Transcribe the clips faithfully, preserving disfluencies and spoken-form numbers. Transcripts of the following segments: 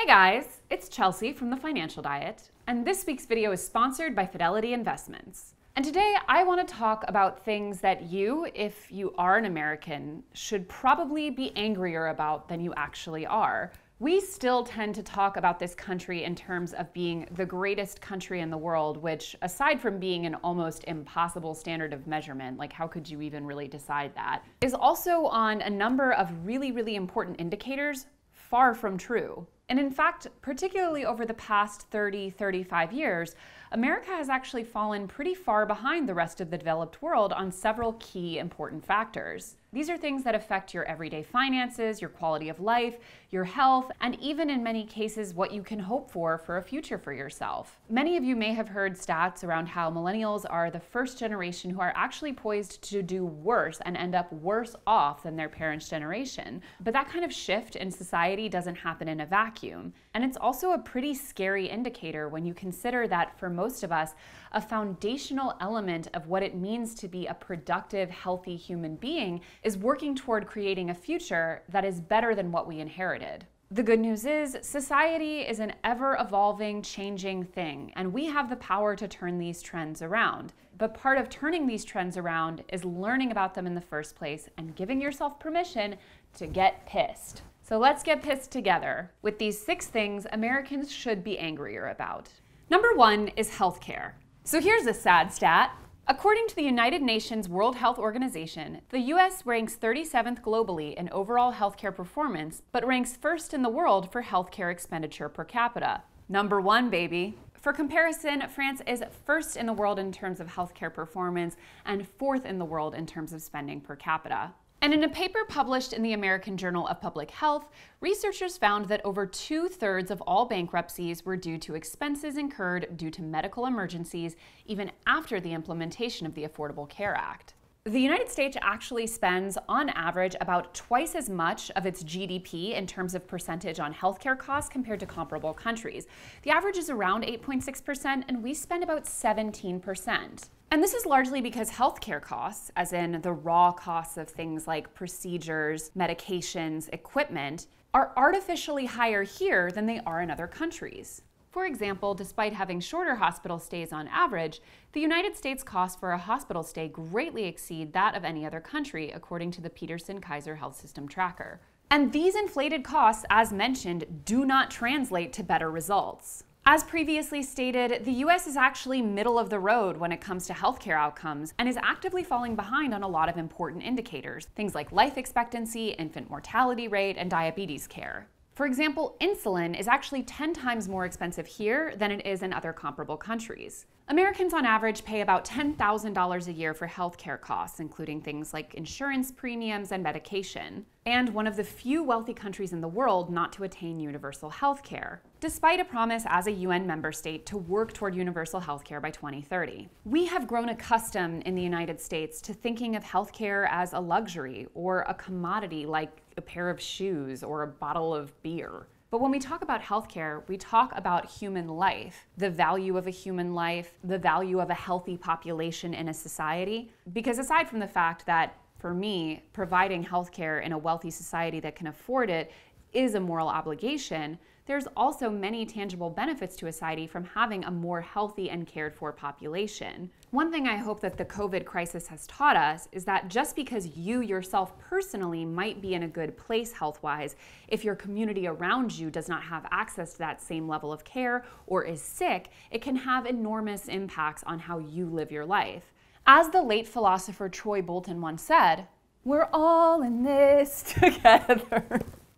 Hey guys, it's Chelsea from The Financial Diet, and this week's video is sponsored by Fidelity Investments. And today I want to talk about things that you, if you are an American, should probably be angrier about than you actually are. We still tend to talk about this country in terms of being the greatest country in the world, which, aside from being an almost impossible standard of measurement, like how could you even really decide that, is also on a number of really, really important indicators far from true. And in fact, particularly over the past thirty, thirty-five years, America has actually fallen pretty far behind the rest of the developed world on several key important factors. These are things that affect your everyday finances, your quality of life, your health, and even in many cases what you can hope for for a future for yourself. Many of you may have heard stats around how millennials are the first generation who are actually poised to do worse and end up worse off than their parents' generation. But that kind of shift in society doesn't happen in a vacuum. And it's also a pretty scary indicator when you consider that for most of us, a foundational element of what it means to be a productive, healthy human being is working toward creating a future that is better than what we inherited. The good news is, society is an ever-evolving, changing thing, and we have the power to turn these trends around. But part of turning these trends around is learning about them in the first place and giving yourself permission to get pissed. So let's get pissed together with these six things Americans should be angrier about. Number one is healthcare. So here's a sad stat. According to the United Nations World Health Organization, the U S ranks thirty-seventh globally in overall healthcare performance, but ranks first in the world for healthcare expenditure per capita. Number one, baby. For comparison, France is first in the world in terms of healthcare performance and fourth in the world in terms of spending per capita. And in a paper published in the American Journal of Public Health, researchers found that over two-thirds of all bankruptcies were due to expenses incurred due to medical emergencies, even after the implementation of the Affordable Care Act. The United States actually spends, on average, about twice as much of its G D P in terms of percentage on healthcare costs compared to comparable countries. The average is around eight point six percent, and we spend about seventeen percent. And this is largely because healthcare costs, as in the raw costs of things like procedures, medications, equipment, are artificially higher here than they are in other countries. For example, despite having shorter hospital stays on average, the United States costs for a hospital stay greatly exceed that of any other country, according to the Peterson-Kaiser Health System Tracker. And these inflated costs, as mentioned, do not translate to better results. As previously stated, the U S is actually middle of the road when it comes to healthcare outcomes and is actively falling behind on a lot of important indicators, things like life expectancy, infant mortality rate, and diabetes care. For example, insulin is actually ten times more expensive here than it is in other comparable countries. Americans on average pay about ten thousand dollars a year for healthcare costs, including things like insurance premiums and medication, and one of the few wealthy countries in the world not to attain universal healthcare, despite a promise as a U N member state to work toward universal healthcare by twenty thirty. We have grown accustomed in the United States to thinking of healthcare as a luxury or a commodity like a pair of shoes or a bottle of beer. But when we talk about healthcare, we talk about human life, the value of a human life, the value of a healthy population in a society. Because aside from the fact that, for me, providing healthcare in a wealthy society that can afford it is a moral obligation, there's also many tangible benefits to a society from having a more healthy and cared for population. One thing I hope that the COVID crisis has taught us is that just because you yourself personally might be in a good place health-wise, if your community around you does not have access to that same level of care or is sick, it can have enormous impacts on how you live your life. As the late philosopher Troy Bolton once said, "We're all in this together."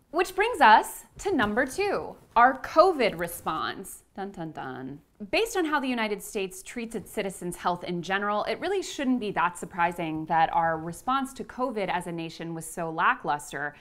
Which brings us to number two, our COVID response. Dun, dun, dun. Based on how the United States treats its citizens' health in general, it really shouldn't be that surprising that our response to COVID as a nation was so lackluster.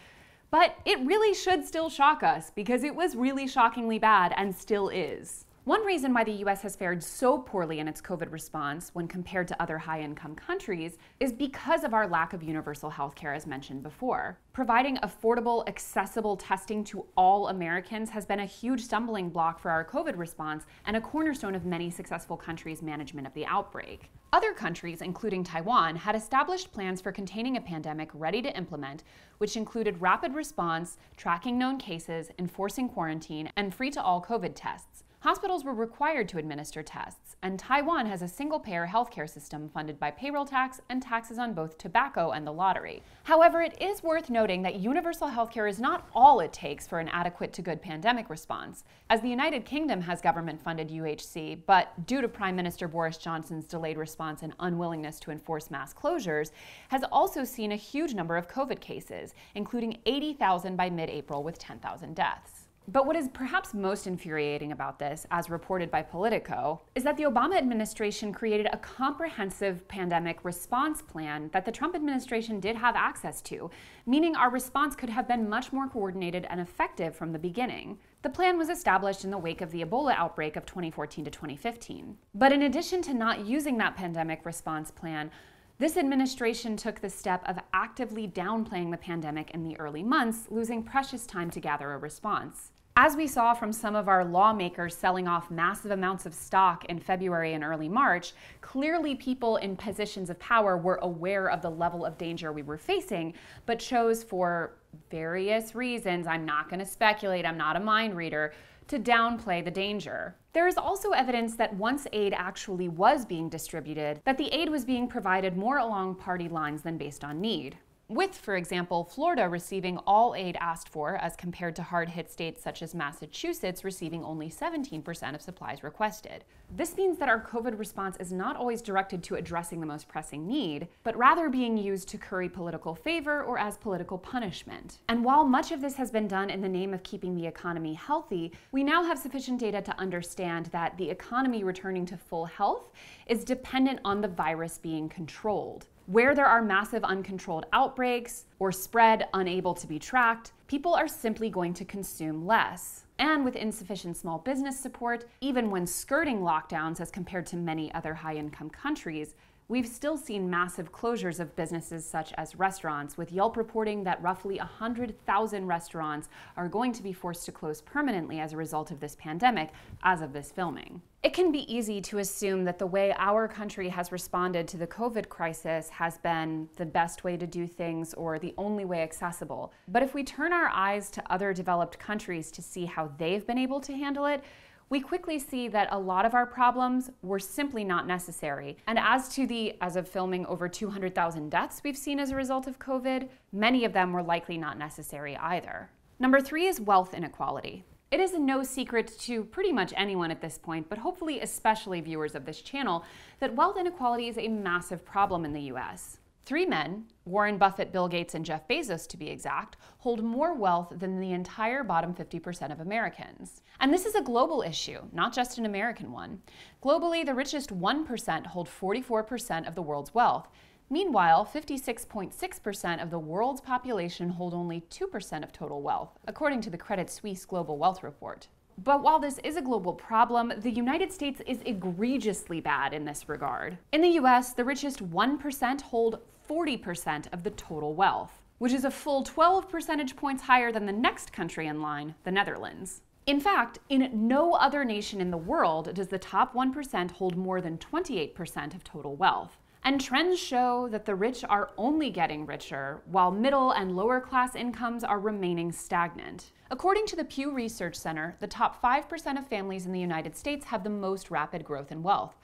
But it really should still shock us because it was really shockingly bad and still is. One reason why the U S has fared so poorly in its COVID response when compared to other high-income countries is because of our lack of universal health care, as mentioned before. Providing affordable, accessible testing to all Americans has been a huge stumbling block for our COVID response and a cornerstone of many successful countries' management of the outbreak. Other countries, including Taiwan, had established plans for containing a pandemic ready to implement, which included rapid response, tracking known cases, enforcing quarantine, and free-to-all COVID tests. Hospitals were required to administer tests, and Taiwan has a single-payer healthcare system funded by payroll tax and taxes on both tobacco and the lottery. However, it is worth noting that universal healthcare is not all it takes for an adequate to good pandemic response, as the United Kingdom has government-funded U H C, but due to Prime Minister Boris Johnson's delayed response and unwillingness to enforce mass closures, has also seen a huge number of COVID cases, including eighty thousand by mid-April with ten thousand deaths. But what is perhaps most infuriating about this, as reported by Politico, is that the Obama administration created a comprehensive pandemic response plan that the Trump administration did have access to, meaning our response could have been much more coordinated and effective from the beginning. The plan was established in the wake of the Ebola outbreak of twenty fourteen to twenty fifteen. But in addition to not using that pandemic response plan, this administration took the step of actively downplaying the pandemic in the early months, losing precious time to gather a response. As we saw from some of our lawmakers selling off massive amounts of stock in February and early March, clearly people in positions of power were aware of the level of danger we were facing, but chose for various reasons, I'm not going to speculate, I'm not a mind reader, to downplay the danger. There is also evidence that once aid actually was being distributed, that the aid was being provided more along party lines than based on need, with, for example, Florida receiving all aid asked for as compared to hard-hit states such as Massachusetts receiving only seventeen percent of supplies requested. This means that our COVID response is not always directed to addressing the most pressing need, but rather being used to curry political favor or as political punishment. And while much of this has been done in the name of keeping the economy healthy, we now have sufficient data to understand that the economy returning to full health is dependent on the virus being controlled. Where there are massive uncontrolled outbreaks or spread unable to be tracked, people are simply going to consume less. And with insufficient small business support, even when skirting lockdowns as compared to many other high-income countries, we've still seen massive closures of businesses such as restaurants, with Yelp reporting that roughly one hundred thousand restaurants are going to be forced to close permanently as a result of this pandemic as of this filming. It can be easy to assume that the way our country has responded to the COVID crisis has been the best way to do things or the only way accessible. But if we turn our eyes to other developed countries to see how they've been able to handle it, we quickly see that a lot of our problems were simply not necessary. And as to the, as of filming, over two hundred thousand deaths we've seen as a result of COVID, many of them were likely not necessary either. Number three is wealth inequality. It is no secret to pretty much anyone at this point, but hopefully especially viewers of this channel, that wealth inequality is a massive problem in the U S. Three men, Warren Buffett, Bill Gates, and Jeff Bezos to be exact, hold more wealth than the entire bottom fifty percent of Americans. And this is a global issue, not just an American one. Globally, the richest one percent hold forty-four percent of the world's wealth. Meanwhile, fifty-six point six percent of the world's population hold only two percent of total wealth, according to the Credit Suisse Global Wealth Report. But while this is a global problem, the United States is egregiously bad in this regard. In the U S, the richest one percent hold forty percent of the total wealth, which is a full twelve percentage points higher than the next country in line, the Netherlands. In fact, in no other nation in the world does the top one percent hold more than twenty-eight percent of total wealth. And trends show that the rich are only getting richer, while middle and lower class incomes are remaining stagnant. According to the Pew Research Center, the top five percent of families in the United States have the most rapid growth in wealth.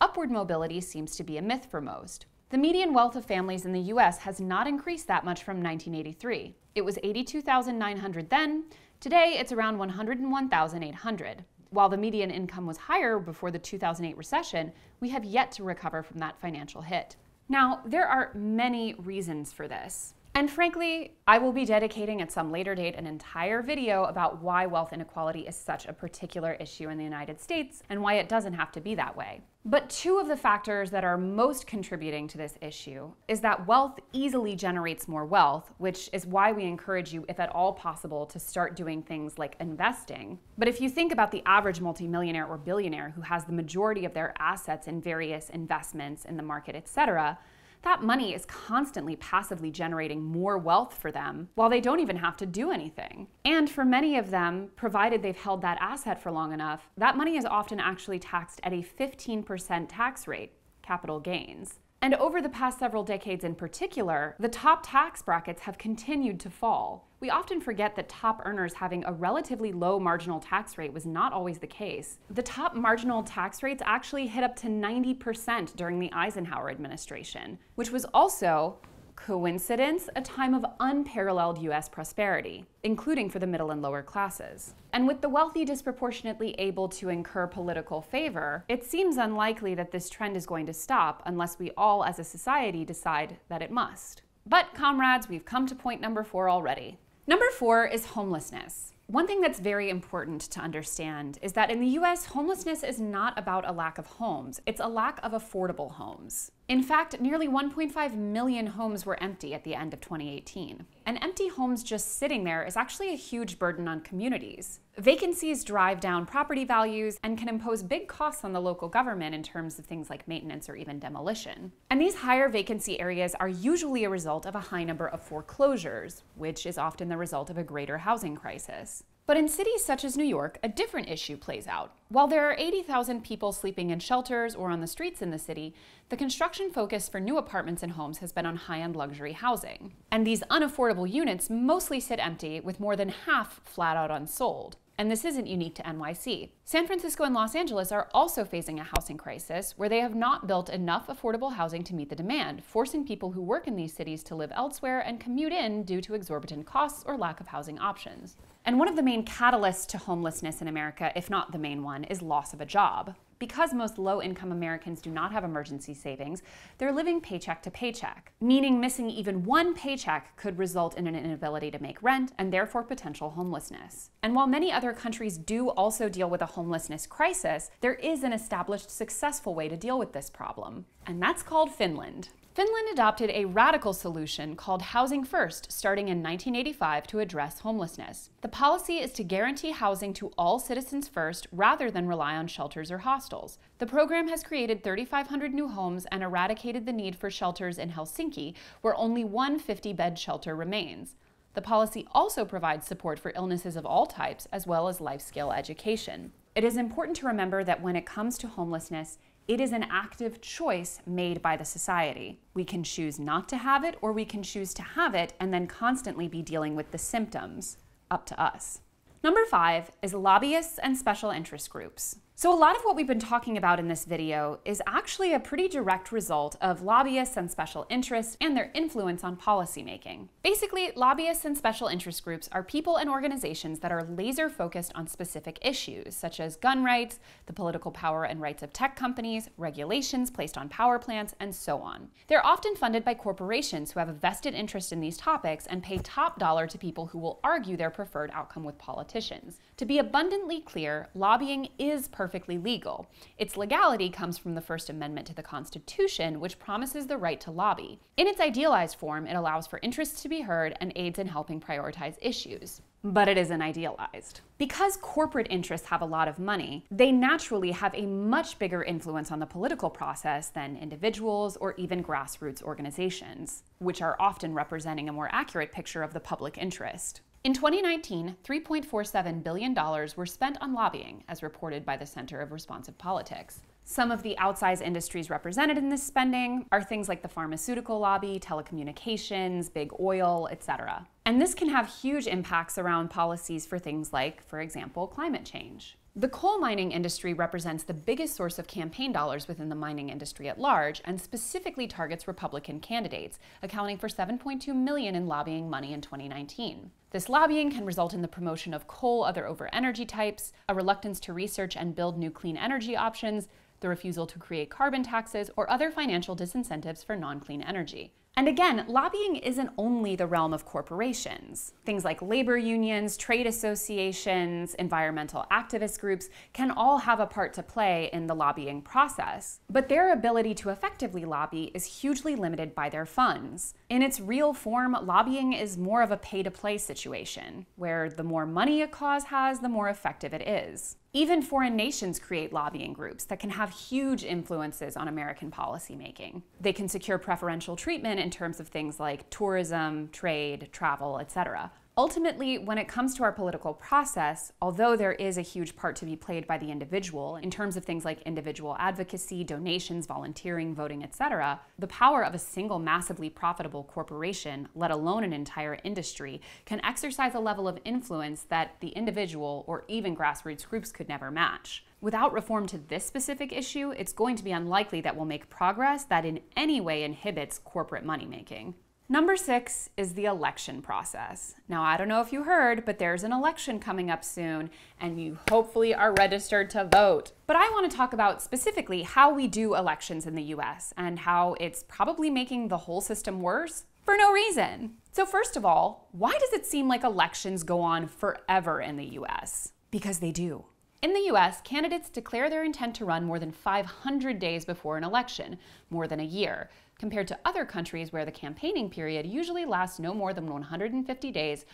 Upward mobility seems to be a myth for most. The median wealth of families in the U S has not increased that much from nineteen eighty-three. It was eighty-two thousand nine hundred dollars then. Today, it's around one hundred one thousand eight hundred dollars. While the median income was higher before the two thousand eight recession, we have yet to recover from that financial hit. Now, there are many reasons for this. And frankly, I will be dedicating at some later date an entire video about why wealth inequality is such a particular issue in the United States and why it doesn't have to be that way. But two of the factors that are most contributing to this issue is that wealth easily generates more wealth, which is why we encourage you, if at all possible, to start doing things like investing. But if you think about the average multimillionaire or billionaire who has the majority of their assets in various investments in the market, et cetera, that money is constantly passively generating more wealth for them while they don't even have to do anything. And for many of them, provided they've held that asset for long enough, that money is often actually taxed at a fifteen percent tax rate, capital gains. And over the past several decades in particular, the top tax brackets have continued to fall. We often forget that top earners having a relatively low marginal tax rate was not always the case. The top marginal tax rates actually hit up to ninety percent during the Eisenhower administration, which was also, coincidence, a time of unparalleled U S prosperity, including for the middle and lower classes. And with the wealthy disproportionately able to incur political favor, it seems unlikely that this trend is going to stop unless we all as a society decide that it must. But comrades, we've come to point number four already. Number four is homelessness. One thing that's very important to understand is that in the U S, homelessness is not about a lack of homes, it's a lack of affordable homes. In fact, nearly one point five million homes were empty at the end of twenty eighteen. And empty homes just sitting there is actually a huge burden on communities. Vacancies drive down property values and can impose big costs on the local government in terms of things like maintenance or even demolition. And these higher vacancy areas are usually a result of a high number of foreclosures, which is often the result of a greater housing crisis. But in cities such as New York, a different issue plays out. While there are eighty thousand people sleeping in shelters or on the streets in the city, the construction focus for new apartments and homes has been on high-end luxury housing. And these unaffordable units mostly sit empty, with more than half flat-out unsold. And this isn't unique to N Y C. San Francisco and Los Angeles are also facing a housing crisis where they have not built enough affordable housing to meet the demand, forcing people who work in these cities to live elsewhere and commute in due to exorbitant costs or lack of housing options. And one of the main catalysts to homelessness in America, if not the main one, is loss of a job. Because most low-income Americans do not have emergency savings, they're living paycheck to paycheck, meaning missing even one paycheck could result in an inability to make rent and therefore potential homelessness. And while many other countries do also deal with a homelessness crisis, there is an established, successful way to deal with this problem, and that's called Finland. Finland adopted a radical solution called Housing First starting in nineteen eighty-five to address homelessness. The policy is to guarantee housing to all citizens first rather than rely on shelters or hostels. The program has created three thousand five hundred new homes and eradicated the need for shelters in Helsinki, where only one fifty-bed shelter remains. The policy also provides support for illnesses of all types as well as life skill education. It is important to remember that when it comes to homelessness, it is an active choice made by the society. We can choose not to have it, or we can choose to have it and then constantly be dealing with the symptoms. Up to us. Number five is lobbyists and special interest groups. So a lot of what we've been talking about in this video is actually a pretty direct result of lobbyists and special interests and their influence on policymaking. Basically, lobbyists and special interest groups are people and organizations that are laser focused on specific issues, such as gun rights, the political power and rights of tech companies, regulations placed on power plants, and so on. They're often funded by corporations who have a vested interest in these topics and pay top dollar to people who will argue their preferred outcome with politicians. To be abundantly clear, lobbying is perfect. perfectly legal. Its legality comes from the First Amendment to the Constitution, which promises the right to lobby. In its idealized form, it allows for interests to be heard and aids in helping prioritize issues. But it isn't idealized. Because corporate interests have a lot of money, they naturally have a much bigger influence on the political process than individuals or even grassroots organizations, which are often representing a more accurate picture of the public interest. In twenty nineteen, three point four seven billion dollars were spent on lobbying, as reported by the Center of Responsive Politics. Some of the outsized industries represented in this spending are things like the pharmaceutical lobby, telecommunications, big oil, et cetera. And this can have huge impacts around policies for things like, for example, climate change. The coal mining industry represents the biggest source of campaign dollars within the mining industry at large and specifically targets Republican candidates, accounting for seven point two million dollars in lobbying money in twenty nineteen. This lobbying can result in the promotion of coal other over energy types, a reluctance to research and build new clean energy options, the refusal to create carbon taxes, or other financial disincentives for non-clean energy. And again, lobbying isn't only the realm of corporations. Things like labor unions, trade associations, environmental activist groups can all have a part to play in the lobbying process. But their ability to effectively lobby is hugely limited by their funds. In its real form, lobbying is more of a pay-to-play situation, where the more money a cause has, the more effective it is. Even foreign nations create lobbying groups that can have huge influences on American policymaking. They can secure preferential treatment in terms of things like tourism, trade, travel, et cetera. Ultimately, when it comes to our political process, although there is a huge part to be played by the individual in terms of things like individual advocacy, donations, volunteering, voting, et cetera, the power of a single massively profitable corporation, let alone an entire industry, can exercise a level of influence that the individual or even grassroots groups could never match. Without reform to this specific issue, it's going to be unlikely that we'll make progress that in any way inhibits corporate money-making. Number six is the election process. Now, I don't know if you heard, but there's an election coming up soon, and you hopefully are registered to vote. But I want to talk about specifically how we do elections in the U S and how it's probably making the whole system worse for no reason. So first of all, why does it seem like elections go on forever in the U S? Because they do. In the U S, candidates declare their intent to run more than five hundred days before an election, more than a year, compared to other countries where the campaigning period usually lasts no more than one hundred fifty days,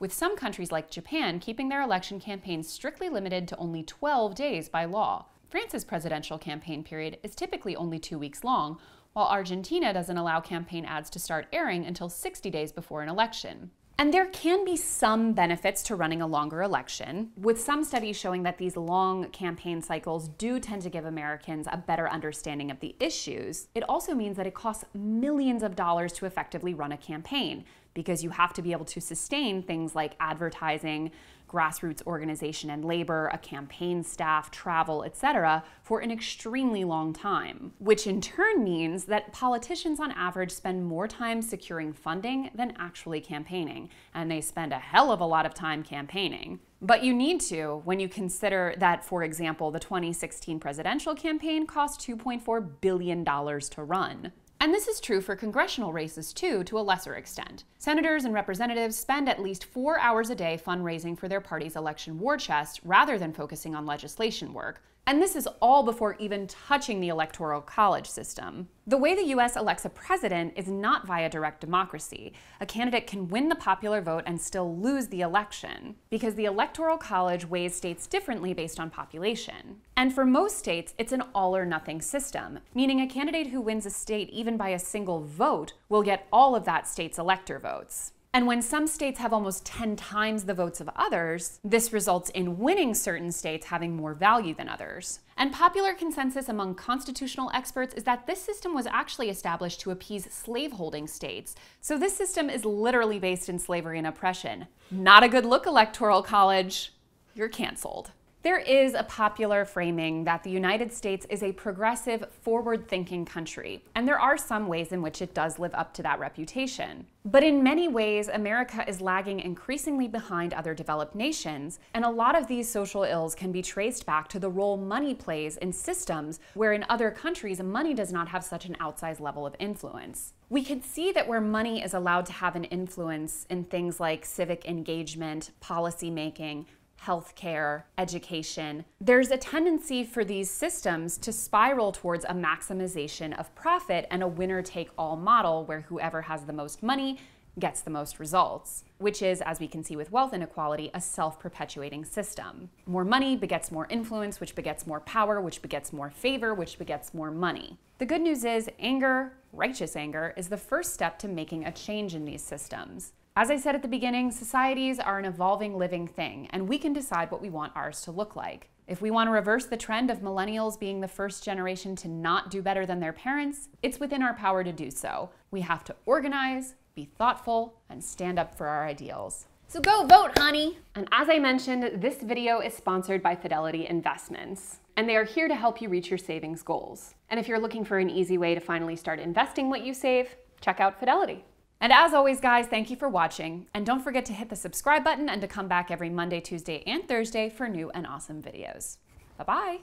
with some countries like Japan keeping their election campaigns strictly limited to only twelve days by law. France's presidential campaign period is typically only two weeks long, while Argentina doesn't allow campaign ads to start airing until sixty days before an election. And there can be some benefits to running a longer election, with some studies showing that these long campaign cycles do tend to give Americans a better understanding of the issues. It also means that it costs millions of dollars to effectively run a campaign, because you have to be able to sustain things like advertising, grassroots organization and labor, a campaign staff, travel, et cetera, for an extremely long time, which in turn means that politicians on average spend more time securing funding than actually campaigning, and they spend a hell of a lot of time campaigning. But you need to when you consider that, for example, the twenty sixteen presidential campaign cost two point four billion dollars to run. And this is true for congressional races too, to a lesser extent. Senators and representatives spend at least four hours a day fundraising for their party's election war chest rather than focusing on legislation work. And this is all before even touching the Electoral College system. The way the U S elects a president is not via direct democracy. A candidate can win the popular vote and still lose the election, because the Electoral College weighs states differently based on population. And for most states, it's an all-or-nothing system, meaning a candidate who wins a state even by a single vote will get all of that state's elector votes. And when some states have almost ten times the votes of others, this results in winning certain states having more value than others. And popular consensus among constitutional experts is that this system was actually established to appease slaveholding states. So this system is literally based in slavery and oppression. Not a good look, Electoral College. You're canceled. There is a popular framing that the United States is a progressive, forward-thinking country, and there are some ways in which it does live up to that reputation. But in many ways, America is lagging increasingly behind other developed nations, and a lot of these social ills can be traced back to the role money plays in systems where in other countries, money does not have such an outsized level of influence. We can see that where money is allowed to have an influence in things like civic engagement, policy making, healthcare, education, there's a tendency for these systems to spiral towards a maximization of profit and a winner-take-all model where whoever has the most money gets the most results, which is, as we can see with wealth inequality, a self-perpetuating system. More money begets more influence, which begets more power, which begets more favor, which begets more money. The good news is anger, righteous anger, is the first step to making a change in these systems. As I said at the beginning, societies are an evolving living thing, and we can decide what we want ours to look like. If we want to reverse the trend of millennials being the first generation to not do better than their parents, it's within our power to do so. We have to organize, be thoughtful, and stand up for our ideals. So go vote, honey! And as I mentioned, this video is sponsored by Fidelity Investments, and they are here to help you reach your savings goals. And if you're looking for an easy way to finally start investing what you save, check out Fidelity. And as always, guys, thank you for watching, and don't forget to hit the subscribe button and to come back every Monday, Tuesday, and Thursday for new and awesome videos. Bye-bye!